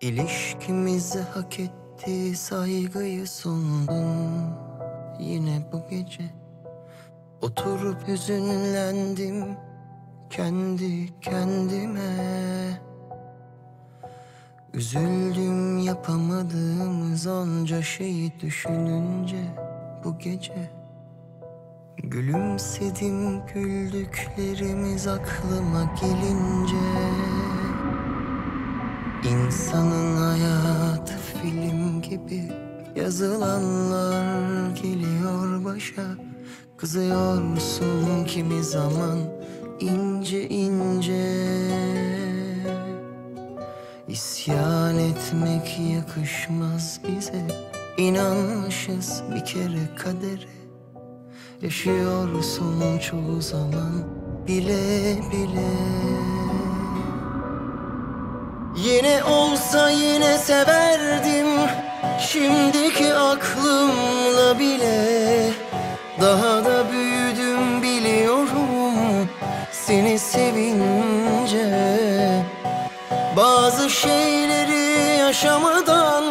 İlişkimizi hak ettiği saygıyı sundum. Yine bu gece oturup hüzünlendim kendi kendime. Üzüldüm yapamadığımız onca şeyi düşününce bu gece. Gülümsedim güldüklerimiz aklıma gelince. İnsanın hayatı film gibi, yazılanlar geliyor başa. Kızıyor musun kimi zaman ince ince? İsyan etmek yakışmaz bize. İnanmışız bir kere kadere. Yaşıyorsun çoğu zaman bile bile. Yine olsa yine severdim şimdiki aklımla bile. Daha da büyüdüm biliyorum seni sevince. Bazı şeyleri yaşamadan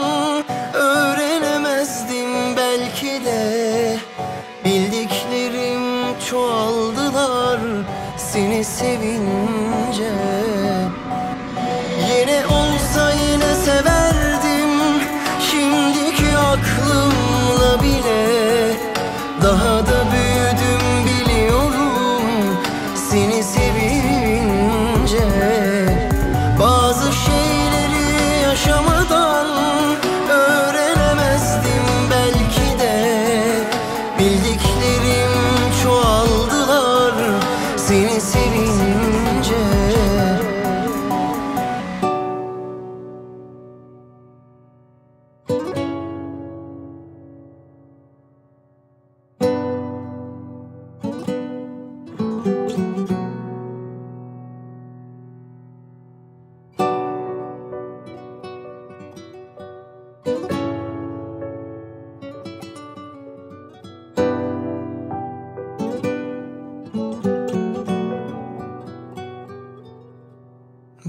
öğrenemezdim belki de. Bildiklerim çoğaldılar seni sevince. Yine olsa yine severdim şimdiki aklımla bile. Daha da büyüdüm biliyorum seni sevince. Bazı şeyleri yaşamadan öğrenemezdim belki de. Bildiklerim çoğaldılar seni sevince.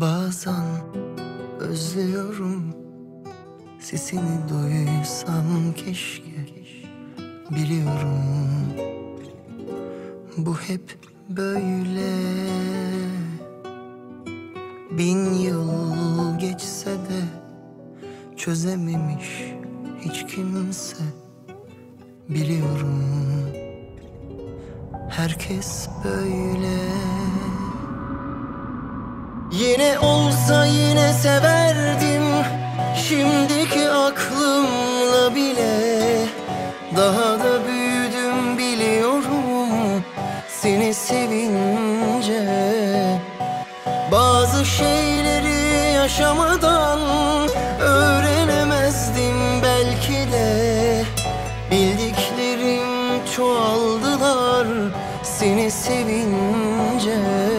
Bazen özlüyorum sesini duysam keşke. Biliyorum bu hep böyle. 1000 yıl geçse de çözememiş hiç kimse. Biliyorum herkes böyle. Yine olsa yine severdim şimdiki aklımla bile. Daha da büyüdüm biliyorum seni sevince. Bazı şeyleri yaşamadan öğrenemezdim belki de. Bildiklerim çoğaldılar seni sevince.